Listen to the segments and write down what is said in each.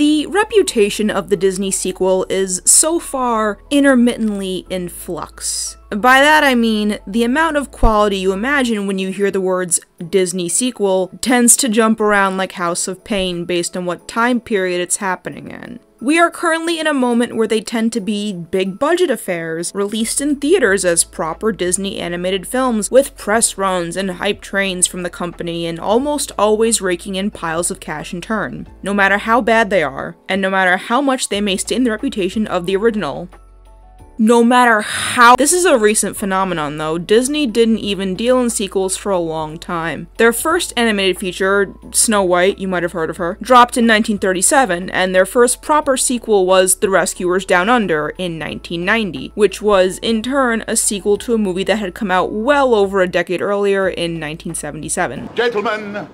The reputation of the Disney sequel is so far intermittently in flux. By that I mean, the amount of quality you imagine when you hear the words Disney sequel tends to jump around like House of Pain based on what time period it's happening in. We are currently in a moment where they tend to be big budget affairs, released in theaters as proper Disney animated films with press runs and hype trains from the company and almost always raking in piles of cash in turn, no matter how bad they are, and no matter how much they may stain the reputation of the original. No matter how— This is a recent phenomenon though. Disney didn't even deal in sequels for a long time. Their first animated feature, Snow White, you might have heard of her, dropped in 1937, and their first proper sequel was The Rescuers Down Under in 1990, which was, in turn, a sequel to a movie that had come out well over a decade earlier in 1977. Gentlemen,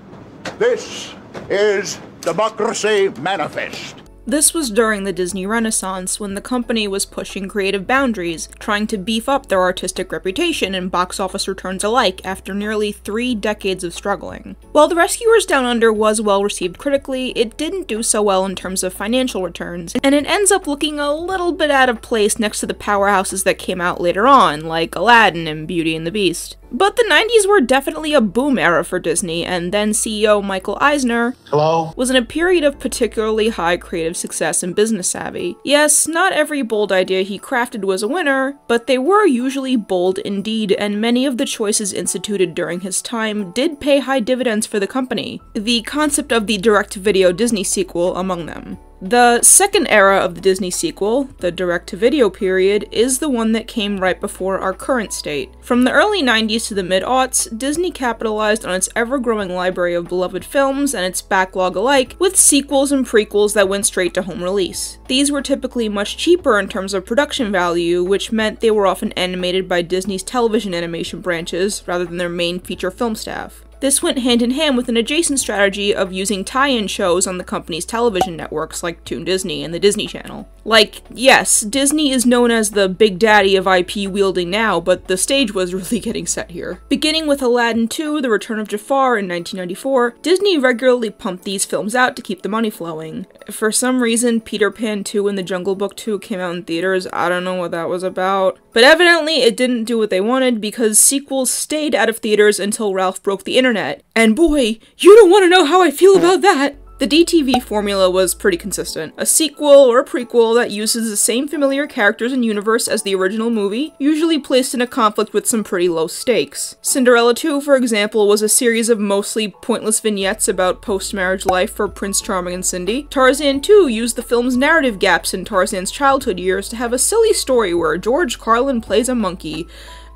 this is Democracy Manifest. This was during the Disney Renaissance, when the company was pushing creative boundaries, trying to beef up their artistic reputation and box office returns alike after nearly 3 decades of struggling. While The Rescuers Down Under was well received critically, it didn't do so well in terms of financial returns, and it ends up looking a little bit out of place next to the powerhouses that came out later on, like Aladdin and Beauty and the Beast. But the 90s were definitely a boom era for Disney, and then CEO Michael Eisner was in a period of particularly high creative success and business savvy. Yes, not every bold idea he crafted was a winner, but they were usually bold indeed, and many of the choices instituted during his time did pay high dividends for the company, the concept of the direct-to-video Disney sequel among them. The second era of the Disney sequel, the direct-to-video period, is the one that came right before our current state. From the early 90s to the mid-aughts, Disney capitalized on its ever-growing library of beloved films and its backlog alike, with sequels and prequels that went straight to home release. These were typically much cheaper in terms of production value, which meant they were often animated by Disney's television animation branches rather than their main feature film staff. This went hand-in-hand with an adjacent strategy of using tie-in shows on the company's television networks like Toon Disney and the Disney Channel. Like, yes, Disney is known as the big daddy of IP wielding now, but the stage was really getting set here. Beginning with Aladdin 2, The Return of Jafar in 1994, Disney regularly pumped these films out to keep the money flowing. For some reason, Peter Pan 2 and The Jungle Book 2 came out in theaters. I don't know what that was about. But evidently, it didn't do what they wanted, because sequels stayed out of theaters until Ralph broke the internet. And boy, you don't want to know how I feel about that! The DTV formula was pretty consistent. A sequel or a prequel that uses the same familiar characters and universe as the original movie, usually placed in a conflict with some pretty low stakes. Cinderella 2, for example, was a series of mostly pointless vignettes about post-marriage life for Prince Charming and Cindy. Tarzan 2 used the film's narrative gaps in Tarzan's childhood years to have a silly story where George Carlin plays a monkey.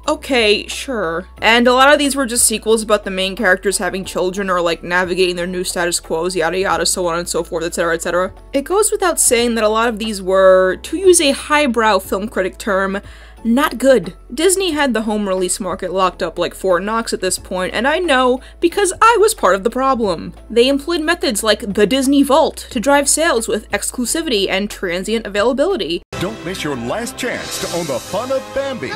Okay, sure. And a lot of these were just sequels about the main characters having children or like navigating their new status quos, yada yada, so on and so forth, etc, etc. It goes without saying that a lot of these were, to use a highbrow film critic term, not good. Disney had the home release market locked up like Fort Knox at this point, and I know because I was part of the problem. They employed methods like the Disney Vault to drive sales with exclusivity and transient availability. Don't miss your last chance to own the fun of Bambi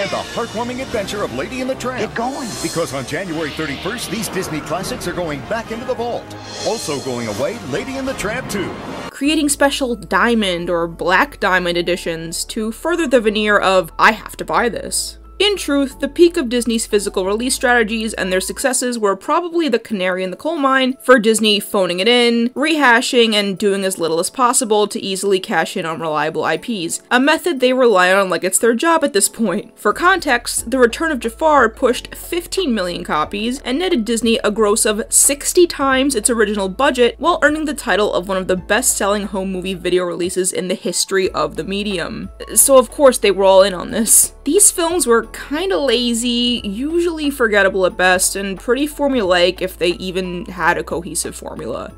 and the heartwarming adventure of Lady and the Tramp. Get going! Because on January 31st, these Disney classics are going back into the vault. Also going away, Lady and the Tramp 2. Creating special diamond or black diamond editions to further the veneer of, I have to buy this. In truth, the peak of Disney's physical release strategies and their successes were probably the canary in the coal mine for Disney phoning it in, rehashing, and doing as little as possible to easily cash in on reliable IPs, a method they rely on like it's their job at this point. For context, The Return of Jafar pushed 15 million copies and netted Disney a gross of 60 times its original budget while earning the title of one of the best-selling home movie video releases in the history of the medium. So of course they were all in on this. These films were kinda lazy, usually forgettable at best, and pretty formulaic if they even had a cohesive formula.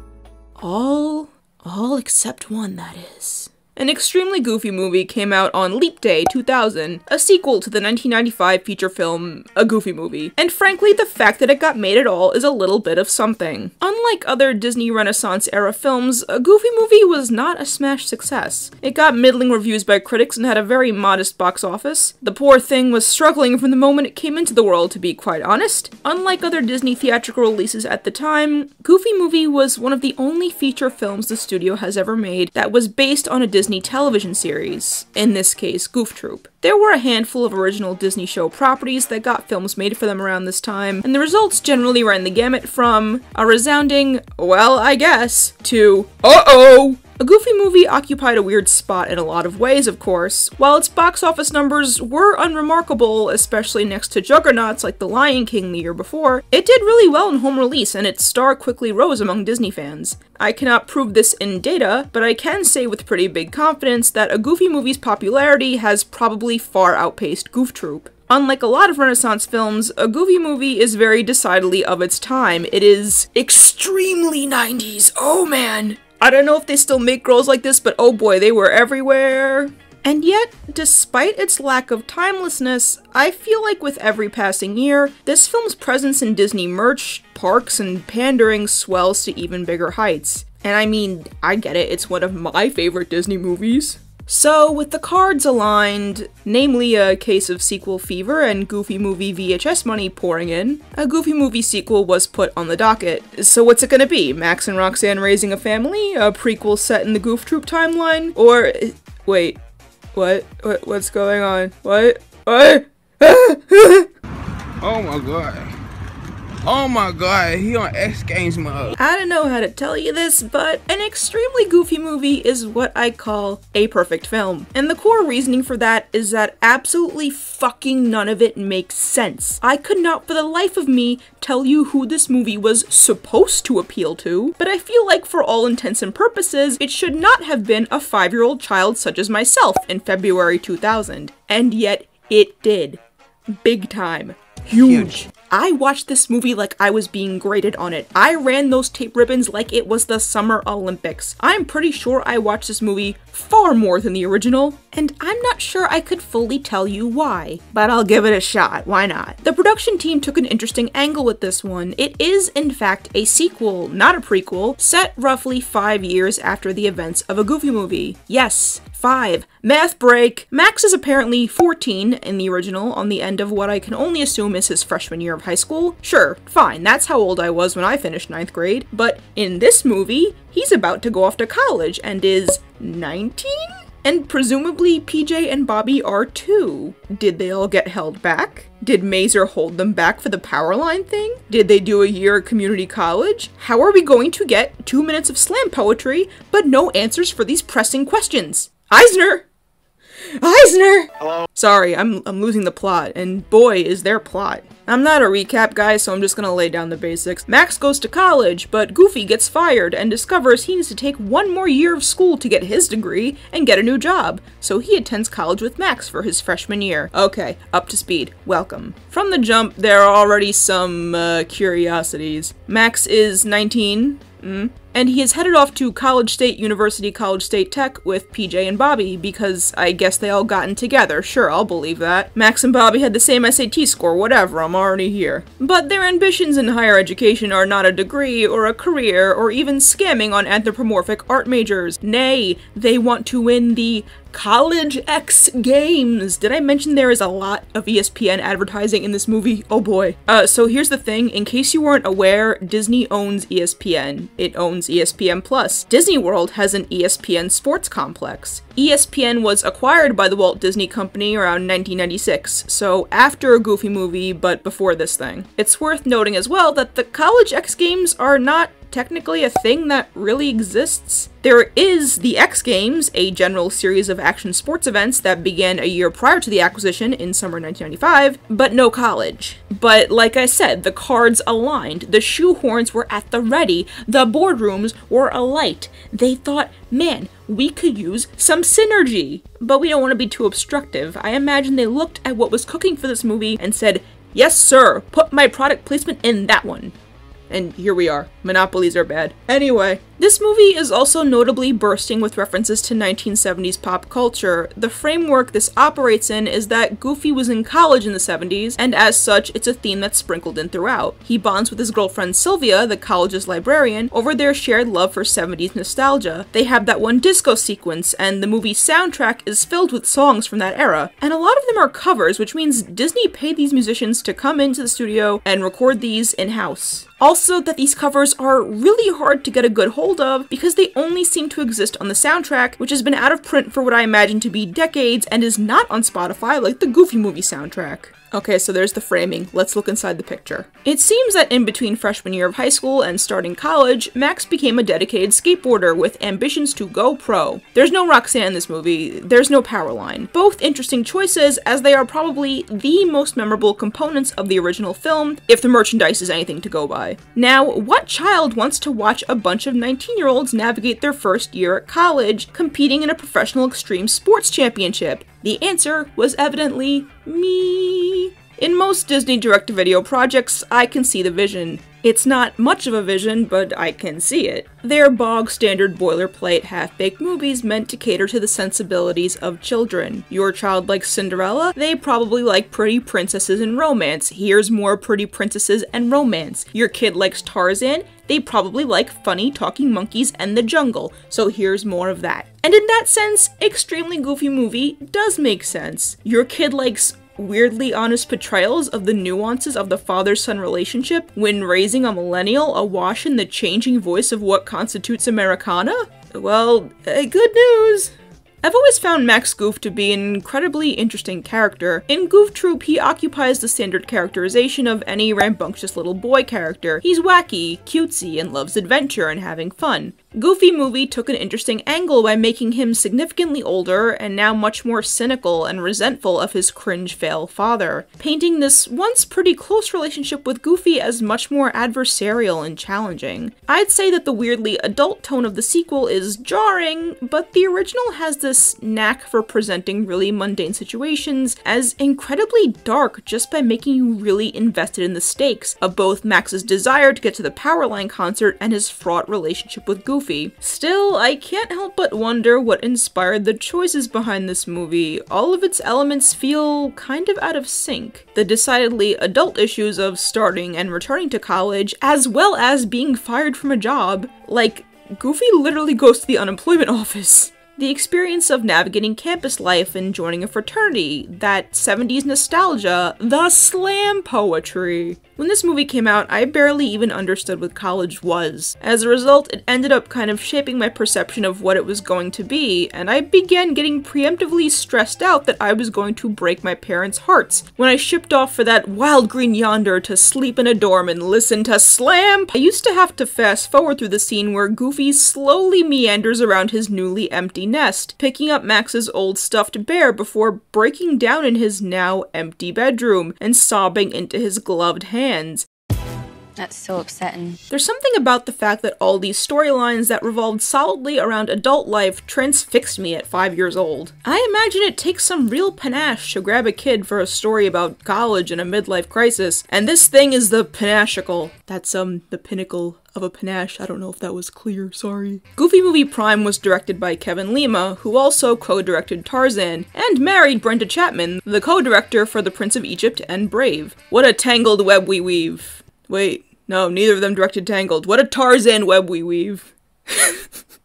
All except one, that is. An Extremely Goofy Movie came out on Leap Day 2000, a sequel to the 1995 feature film A Goofy Movie, and frankly the fact that it got made at all is a little bit of something. Unlike other Disney Renaissance-era films, A Goofy Movie was not a smash success. It got middling reviews by critics and had a very modest box office. The poor thing was struggling from the moment it came into the world, to be quite honest. Unlike other Disney theatrical releases at the time, Goofy Movie was one of the only feature films the studio has ever made that was based on a Disney television series, in this case Goof Troop. There were a handful of original Disney show properties that got films made for them around this time, and the results generally ran the gamut from a resounding, well, I guess, to uh-oh! A Goofy Movie occupied a weird spot in a lot of ways, of course. While its box office numbers were unremarkable, especially next to juggernauts like The Lion King the year before, it did really well in home release, and its star quickly rose among Disney fans. I cannot prove this in data, but I can say with pretty big confidence that A Goofy Movie's popularity has probably far outpaced Goof Troop. Unlike a lot of Renaissance films, A Goofy Movie is very decidedly of its time. It is extremely 90s, oh man! I don't know if they still make girls like this, but oh boy, they were everywhere. And yet, despite its lack of timelessness, I feel like with every passing year, this film's presence in Disney merch, parks, and pandering swells to even bigger heights. And I mean, I get it, it's one of my favorite Disney movies. So, with the cards aligned, namely a case of sequel fever and Goofy Movie VHS money pouring in, a Goofy Movie sequel was put on the docket. So what's it gonna be? Max and Roxanne Raising a Family? A prequel set in the Goof Troop timeline? Or... wait... What? What's going on? What? What? Oh my god. Oh my god, he on X Games mode. I don't know how to tell you this, but An Extremely Goofy Movie is what I call a perfect film. And the core reasoning for that is that absolutely fucking none of it makes sense. I could not for the life of me tell you who this movie was supposed to appeal to, but I feel like for all intents and purposes, it should not have been a 5-year-old child such as myself in February 2000. And yet, it did. Big time. Huge. I watched this movie like I was being graded on it. I ran those tape ribbons like it was the Summer Olympics. I'm pretty sure I watched this movie far more than the original, and I'm not sure I could fully tell you why, but I'll give it a shot, why not? The production team took an interesting angle with this one. It is, in fact, a sequel, not a prequel, set roughly 5 years after the events of A Goofy Movie. Yes, 5. Math break! Max is apparently 14 in the original, on the end of what I can only assume is his freshman year of high school. Sure, fine, that's how old I was when I finished 9th grade, but in this movie, he's about to go off to college and is 19? And presumably PJ and Bobby are too. Did they all get held back? Did Mazer hold them back for the power line thing? Did they do a year at community college? How are we going to get 2 minutes of slam poetry, but no answers for these pressing questions? Eisner! Eisner! Hello? Sorry, I'm losing the plot, and boy is there plot. I'm not a recap guy, so I'm just gonna lay down the basics. Max goes to college, but Goofy gets fired and discovers he needs to take one more year of school to get his degree and get a new job, so he attends college with Max for his freshman year. Okay, up to speed. Welcome. From the jump, there are already some, curiosities. Max is 19. And he is headed off to College State University, College State Tech with PJ and Bobby because I guess they all gotten together. Sure, I'll believe that. Max and Bobby had the same SAT score, whatever, I'm already here. But their ambitions in higher education are not a degree or a career or even scamming on anthropomorphic art majors. Nay, they want to win the College X Games! Did I mention there is a lot of ESPN advertising in this movie? Oh boy. So here's the thing, in case you weren't aware, Disney owns ESPN. It owns ESPN Plus. Disney World has an ESPN sports complex. ESPN was acquired by the Walt Disney Company around 1996, so after A Goofy Movie, but before this thing. It's worth noting as well that the College X Games are not technically a thing that really exists. There is the X Games, a general series of action sports events that began a year prior to the acquisition in summer 1995, but no college. But like I said, the cards aligned, the shoehorns were at the ready, the boardrooms were alight. They thought, man, we could use some synergy. But we don't want to be too obstructive. I imagine they looked at what was cooking for this movie and said, yes sir, put my product placement in that one. And here we are. Monopolies are bad. Anyway, this movie is also notably bursting with references to 1970s pop culture. The framework this operates in is that Goofy was in college in the 70s, and as such, it's a theme that's sprinkled in throughout. He bonds with his girlfriend Sylvia, the college's librarian, over their shared love for 70s nostalgia. They have that one disco sequence, and the movie's soundtrack is filled with songs from that era, and a lot of them are covers, which means Disney paid these musicians to come into the studio and record these in-house. Also, that these covers are really hard to get a good hold of because they only seem to exist on the soundtrack, which has been out of print for what I imagine to be decades and is not on Spotify like the Goofy movie soundtrack. Okay, so there's the framing. Let's look inside the picture. It seems that in between freshman year of high school and starting college, Max became a dedicated skateboarder with ambitions to go pro. There's no Roxanne in this movie, there's no Powerline. Both interesting choices, as they are probably the most memorable components of the original film, if the merchandise is anything to go by. Now, what child wants to watch a bunch of 19-year-olds navigate their first year at college, competing in a professional extreme sports championship? The answer was evidently me. In most Disney direct-to-video projects, I can see the vision. It's not much of a vision, but I can see it. They're bog-standard boilerplate half-baked movies meant to cater to the sensibilities of children. Your child likes Cinderella? They probably like Pretty Princesses and Romance. Here's more Pretty Princesses and Romance. Your kid likes Tarzan? They probably like funny talking monkeys and the jungle, so here's more of that. And in that sense, Extremely Goofy Movie does make sense. Your kid likes weirdly honest portrayals of the nuances of the father-son relationship when raising a millennial awash in the changing voice of what constitutes Americana? Well, good news! I've always found Max Goof to be an incredibly interesting character. In Goof Troop, he occupies the standard characterization of any rambunctious little boy character. He's wacky, cutesy, and loves adventure and having fun. Goofy Movie took an interesting angle by making him significantly older and now much more cynical and resentful of his cringe-fail father, painting this once pretty close relationship with Goofy as much more adversarial and challenging. I'd say that the weirdly adult tone of the sequel is jarring, but the original has this knack for presenting really mundane situations as incredibly dark just by making you really invested in the stakes of both Max's desire to get to the Powerline concert and his fraught relationship with Goofy. Still, I can't help but wonder what inspired the choices behind this movie. All of its elements feel kind of out of sync. The decidedly adult issues of starting and returning to college, as well as being fired from a job. Like, Goofy literally goes to the unemployment office. The experience of navigating campus life and joining a fraternity, that 70s nostalgia, the slam poetry. When this movie came out, I barely even understood what college was. As a result, it ended up kind of shaping my perception of what it was going to be, and I began getting preemptively stressed out that I was going to break my parents' hearts when I shipped off for that wild green yonder to sleep in a dorm and listen to slam. I used to have to fast forward through the scene where Goofy slowly meanders around his newly empty nest, picking up Max's old stuffed bear before breaking down in his now empty bedroom and sobbing into his gloved hand. That's so upsetting. There's something about the fact that all these storylines that revolved solidly around adult life transfixed me at 5 years old. I imagine it takes some real panache to grab a kid for a story about college and a midlife crisis, and this thing is the panachical. That's, the pinnacle of a panache. I don't know if that was clear, sorry. Goofy Movie Prime was directed by Kevin Lima, who also co-directed Tarzan, and married Brenda Chapman, the co-director for The Prince of Egypt and Brave. What a tangled web we weave. Wait, no, neither of them directed Tangled. What a Tarzan web we weave.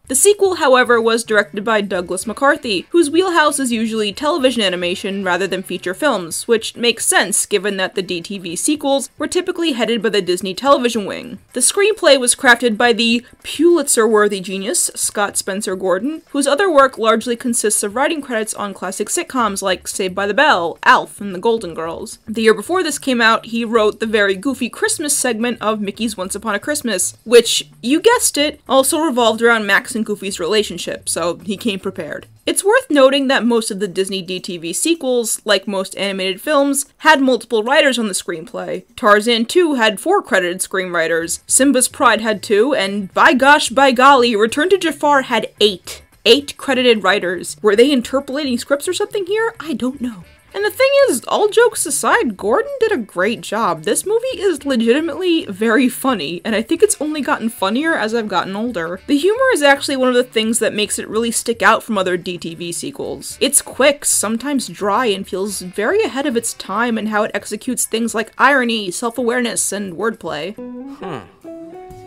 The sequel, however, was directed by Douglas McCarthy, whose wheelhouse is usually television animation rather than feature films, which makes sense given that the DTV sequels were typically headed by the Disney television wing. The screenplay was crafted by the Pulitzer-worthy genius Scott Spencer Gordon, whose other work largely consists of writing credits on classic sitcoms like Saved by the Bell, Alf, and The Golden Girls. The year before this came out, he wrote the very goofy Christmas segment of Mickey's Once Upon a Christmas, which, you guessed it, also revolved around Max and Goofy's relationship, so he came prepared. It's worth noting that most of the Disney DTV sequels, like most animated films, had multiple writers on the screenplay. Tarzan 2 had 4 credited screenwriters, Simba's Pride had 2, and by gosh, by golly, Return to Jafar had 8. 8 credited writers. Were they interpolating scripts or something here? I don't know. And the thing is, all jokes aside, Gordon did a great job. This movie is legitimately very funny, and I think it's only gotten funnier as I've gotten older. The humor is actually one of the things that makes it really stick out from other DTV sequels. It's quick, sometimes dry, and feels very ahead of its time in how it executes things like irony, self-awareness, and wordplay.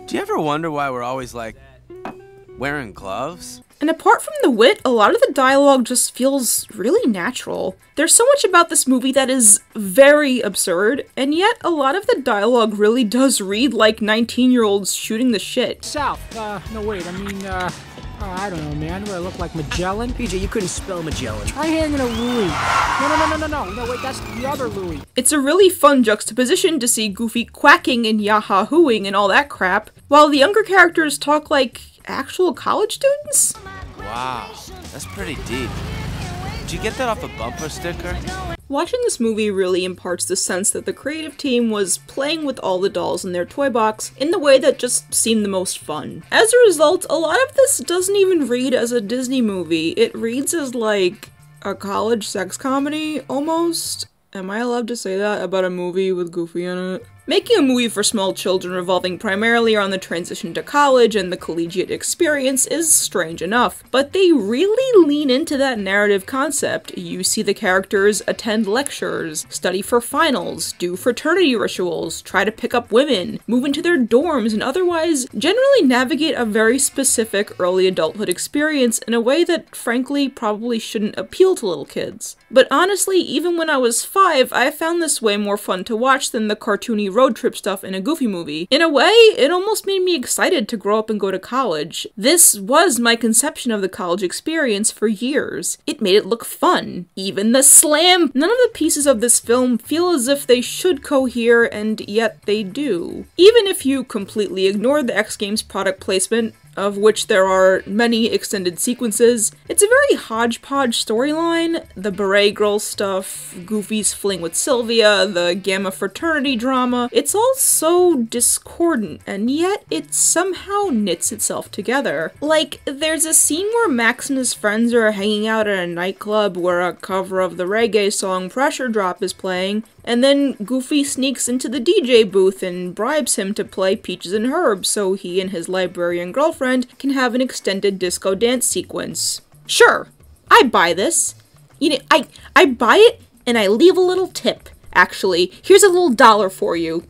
Do you ever wonder why we're always, like, wearing gloves? And apart from the wit, a lot of the dialogue just feels really natural. There's so much about this movie that is very absurd, and yet a lot of the dialogue really does read like 19-year-olds shooting the shit. South, I don't know, man. Do I look like Magellan? PJ, you couldn't spell Magellan. Try hanging a Louie. No, wait, that's the other Louie. It's a really fun juxtaposition to see Goofy quacking and yaha-hooing and all that crap, while the younger characters talk like actual college students? Wow, that's pretty deep. Did you get that off a bumper sticker? Watching this movie really imparts the sense that the creative team was playing with all the dolls in their toy box in the way that just seemed the most fun. As a result, a lot of this doesn't even read as a Disney movie. It reads as like a college sex comedy, almost. Am I allowed to say that about a movie with Goofy in it? Making a movie for small children revolving primarily around the transition to college and the collegiate experience is strange enough, but they really lean into that narrative concept. You see the characters attend lectures, study for finals, do fraternity rituals, try to pick up women, move into their dorms, and otherwise generally navigate a very specific early adulthood experience in a way that, frankly, probably shouldn't appeal to little kids. But honestly, even when I was 5, I found this way more fun to watch than the cartoony road trip stuff in a Goofy movie. In a way, it almost made me excited to grow up and go to college. This was my conception of the college experience for years. It made it look fun. Even the slam! None of the pieces of this film feel as if they should cohere, and yet they do. Even if you completely ignore the X Games product placement, of which there are many extended sequences. It's a very hodgepodge storyline. The beret girl stuff, Goofy's fling with Sylvia, the Gamma fraternity drama. It's all so discordant, and yet it somehow knits itself together. Like, there's a scene where Max and his friends are hanging out at a nightclub where a cover of the reggae song Pressure Drop is playing, and then Goofy sneaks into the DJ booth and bribes him to play Peaches and Herbs so he and his librarian girlfriend can have an extended disco dance sequence. Sure, I buy this. You know, I buy it and I leave a little tip. Actually, here's a little dollar for you.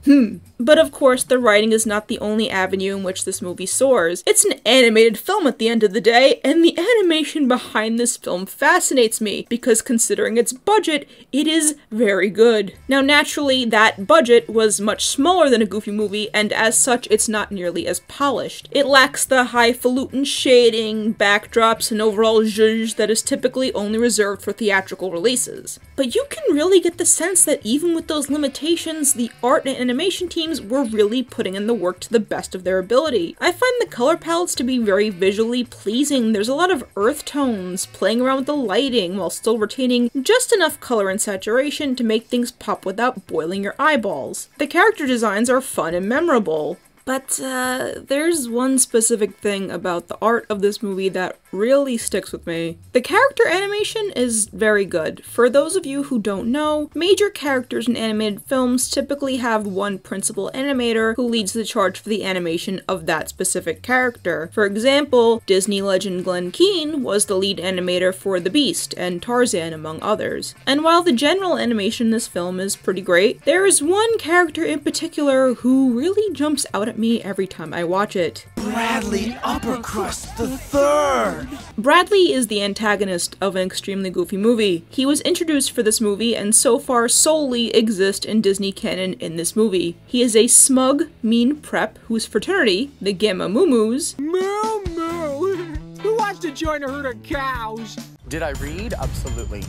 But of course, the writing is not the only avenue in which this movie soars. It's an animated film at the end of the day, and the animation behind this film fascinates me, because considering its budget, it is very good. Now naturally, that budget was much smaller than a Goofy movie, and as such, it's not nearly as polished. It lacks the highfalutin shading, backdrops, and overall zhuzh that is typically only reserved for theatrical releases. But you can really get the sense that even with those limitations, the art and animation teams were really putting in the work to the best of their ability. I find the color palettes to be very visually pleasing. There's a lot of earth tones, playing around with the lighting while still retaining just enough color and saturation to make things pop without boiling your eyeballs. The character designs are fun and memorable. But there's one specific thing about the art of this movie that really sticks with me. The character animation is very good. For those of you who don't know, major characters in animated films typically have one principal animator who leads the charge for the animation of that specific character. For example, Disney legend Glen Keane was the lead animator for The Beast and Tarzan, among others. And while the general animation in this film is pretty great, there is one character in particular who really jumps out at me every time I watch it. Bradley Uppercrust the Third! Bradley is the antagonist of An Extremely Goofy Movie. He was introduced for this movie and so far solely exists in Disney canon in this movie. He is a smug, mean prep whose fraternity, the Gamma Moo Moos, Moo Moo! Who wants to join a herd of cows? Did I read? Absolutely.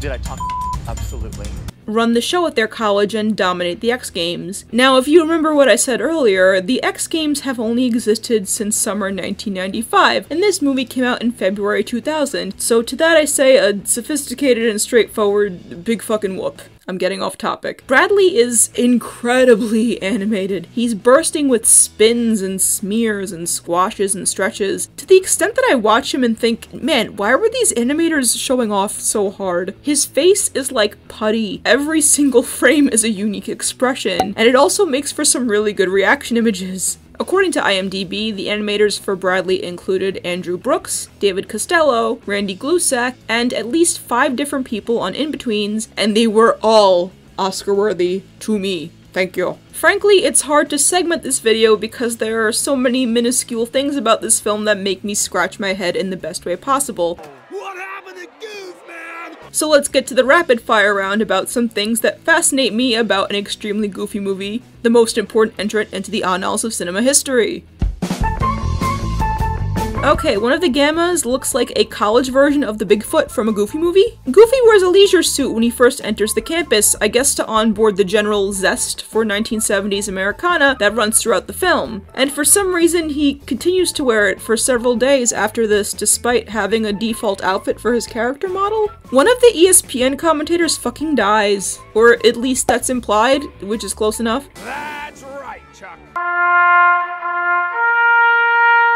Did I talk? Absolutely. Run the show at their college and dominate the X Games. Now, if you remember what I said earlier, the X Games have only existed since summer 1995, and this movie came out in February 2000, so to that I say a sophisticated and straightforward big fucking whoop. I'm getting off topic. Bradley is incredibly animated. He's bursting with spins and smears and squashes and stretches to the extent that I watch him and think, man, why were these animators showing off so hard? His face is like putty. Every single frame is a unique expression, and it also makes for some really good reaction images. According to IMDb, the animators for Bradley included Andrew Brooks, David Costello, Randy Glusak, and at least 5 different people on In-Betweens, and they were all Oscar-worthy to me. Thank you. Frankly, it's hard to segment this video because there are so many minuscule things about this film that make me scratch my head in the best way possible. What happened to Goof, man? So let's get to the rapid fire round about some things that fascinate me about An Extremely Goofy Movie, the most important entrant into the annals of cinema history. Okay, one of the Gammas looks like a college version of the Bigfoot from a Goofy movie. Goofy wears a leisure suit when he first enters the campus, I guess to onboard the general zest for 1970s Americana that runs throughout the film. And for some reason, he continues to wear it for several days after this, despite having a default outfit for his character model. One of the ESPN commentators fucking dies. Or at least that's implied, which is close enough. That's right, Chuck.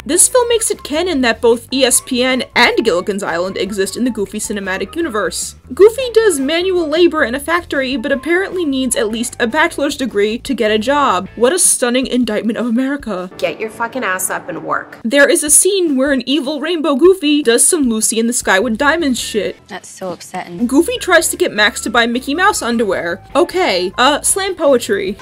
This film makes it canon that both ESPN and Gilligan's Island exist in the Goofy cinematic universe. Goofy does manual labor in a factory, but apparently needs at least a bachelor's degree to get a job. What a stunning indictment of America. Get your fucking ass up and work. There is a scene where an evil rainbow Goofy does some Lucy in the Sky with Diamonds shit. That's so upsetting. Goofy tries to get Max to buy Mickey Mouse underwear. Okay, slam poetry.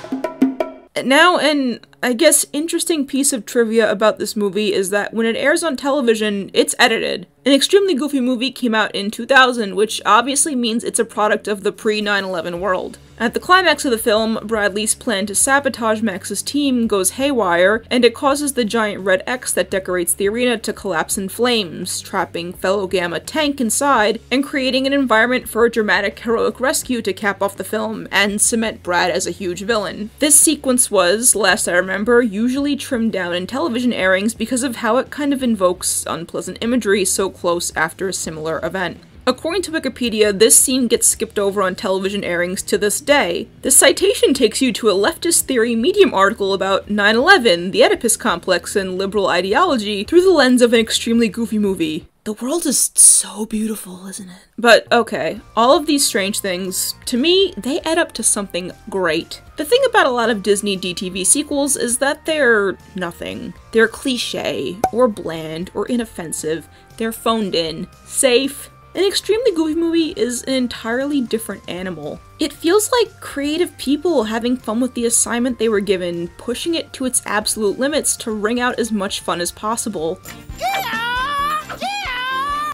Now, an, I guess, interesting piece of trivia about this movie is that when it airs on television, it's edited. An Extremely Goofy Movie came out in 2000, which obviously means it's a product of the pre-9/11 world. At the climax of the film, Bradley's plan to sabotage Max's team goes haywire, and it causes the giant red X that decorates the arena to collapse in flames, trapping fellow Gamma Tank inside, and creating an environment for a dramatic heroic rescue to cap off the film, and cement Brad as a huge villain. This sequence was, last I remember, usually trimmed down in television airings because of how it kind of invokes unpleasant imagery so close after a similar event. According to Wikipedia, this scene gets skipped over on television airings to this day. The citation takes you to a leftist theory Medium article about 9/11, the Oedipus complex, and liberal ideology through the lens of An Extremely Goofy Movie. The world is so beautiful, isn't it? But okay, all of these strange things, to me, they add up to something great. The thing about a lot of Disney DTV sequels is that they're nothing. They're cliche, or bland, or inoffensive. They're phoned in, safe. An Extremely Goofy Movie is an entirely different animal. It feels like creative people having fun with the assignment they were given, pushing it to its absolute limits to wring out as much fun as possible. Yeah!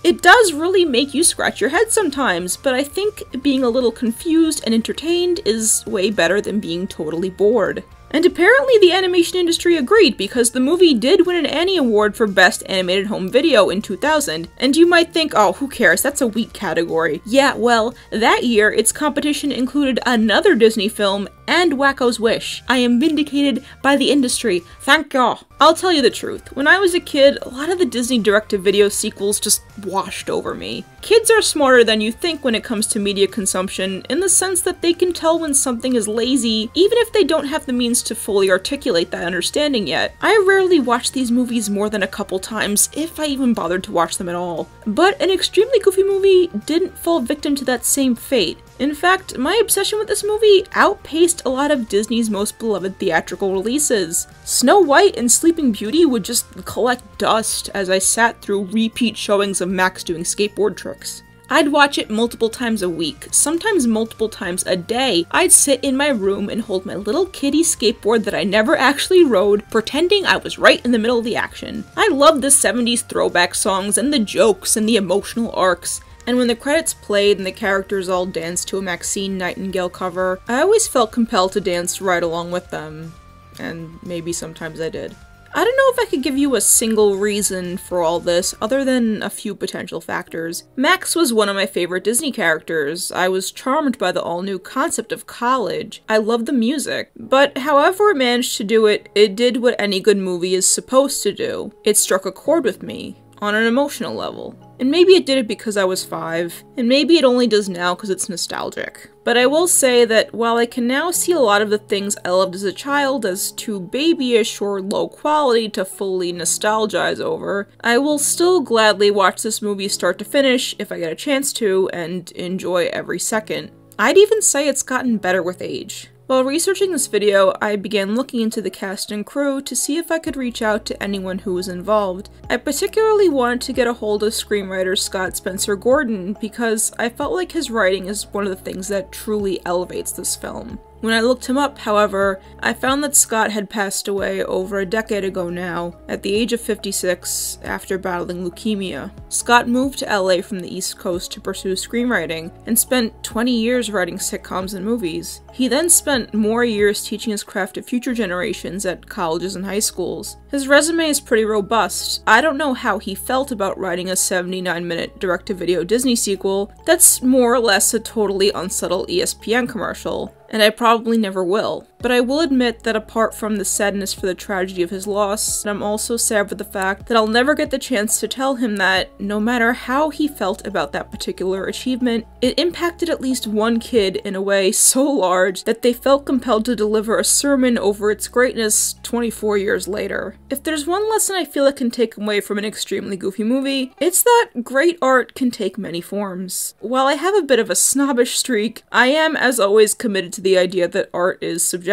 It does really make you scratch your head sometimes, but I think being a little confused and entertained is way better than being totally bored. And apparently the animation industry agreed, because the movie did win an Annie Award for Best Animated Home Video in 2000, and you might think, oh, who cares, that's a weak category. Yeah, well, that year its competition included another Disney film and Wacko's Wish. I am vindicated by the industry, thank you. I'll tell you the truth, when I was a kid, a lot of the Disney direct-to-video sequels just washed over me. Kids are smarter than you think when it comes to media consumption, in the sense that they can tell when something is lazy, even if they don't have the means to fully articulate that understanding yet. I rarely watch these movies more than a couple times, if I even bothered to watch them at all. But An Extremely Goofy Movie didn't fall victim to that same fate. In fact, my obsession with this movie outpaced a lot of Disney's most beloved theatrical releases. Snow White and Sleeping Beauty would just collect dust as I sat through repeat showings of Max doing skateboard tricks. I'd watch it multiple times a week, sometimes multiple times a day. I'd sit in my room and hold my little kiddie skateboard that I never actually rode, pretending I was right in the middle of the action. I loved the 70s throwback songs and the jokes and the emotional arcs. And when the credits played and the characters all danced to a Maxine Nightingale cover, I always felt compelled to dance right along with them. And maybe sometimes I did. I don't know if I could give you a single reason for all this, other than a few potential factors. Max was one of my favorite Disney characters. I was charmed by the all-new concept of college. I loved the music. But however it managed to do it, it did what any good movie is supposed to do. It struck a chord with me, on an emotional level. And maybe it did it because I was 5, and maybe it only does now because it's nostalgic. But I will say that while I can now see a lot of the things I loved as a child as too babyish or low quality to fully nostalgize over, I will still gladly watch this movie start to finish if I get a chance to and enjoy every second. I'd even say it's gotten better with age. While researching this video, I began looking into the cast and crew to see if I could reach out to anyone who was involved. I particularly wanted to get a hold of screenwriter Scott Spencer Gordon because I felt like his writing is one of the things that truly elevates this film. When I looked him up, however, I found that Scott had passed away over a decade ago now, at the age of 56, after battling leukemia. Scott moved to LA from the East Coast to pursue screenwriting, and spent 20 years writing sitcoms and movies. He then spent more years teaching his craft to future generations at colleges and high schools. His resume is pretty robust. I don't know how he felt about writing a 79-minute direct-to-video Disney sequel that's more or less a totally unsubtle ESPN commercial. And I probably never will. But I will admit that apart from the sadness for the tragedy of his loss, I'm also sad for the fact that I'll never get the chance to tell him that, no matter how he felt about that particular achievement, it impacted at least one kid in a way so large that they felt compelled to deliver a sermon over its greatness 24 years later. If there's one lesson I feel I can take away from An Extremely Goofy Movie, it's that great art can take many forms. While I have a bit of a snobbish streak, I am, as always, committed to the idea that art is subjective.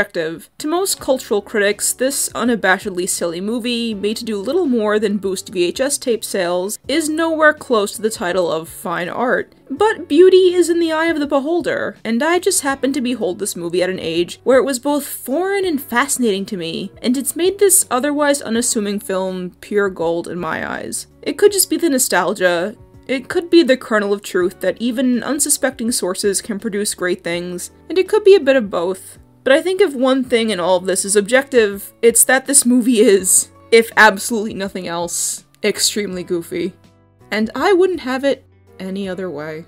To most cultural critics, this unabashedly silly movie, made to do little more than boost VHS tape sales, is nowhere close to the title of fine art. But beauty is in the eye of the beholder, and I just happened to behold this movie at an age where it was both foreign and fascinating to me, and it's made this otherwise unassuming film pure gold in my eyes. It could just be the nostalgia. It could be the kernel of truth that even unsuspecting sources can produce great things, and it could be a bit of both. But I think if one thing in all of this is objective, it's that this movie is, if absolutely nothing else, extremely goofy. And I wouldn't have it any other way.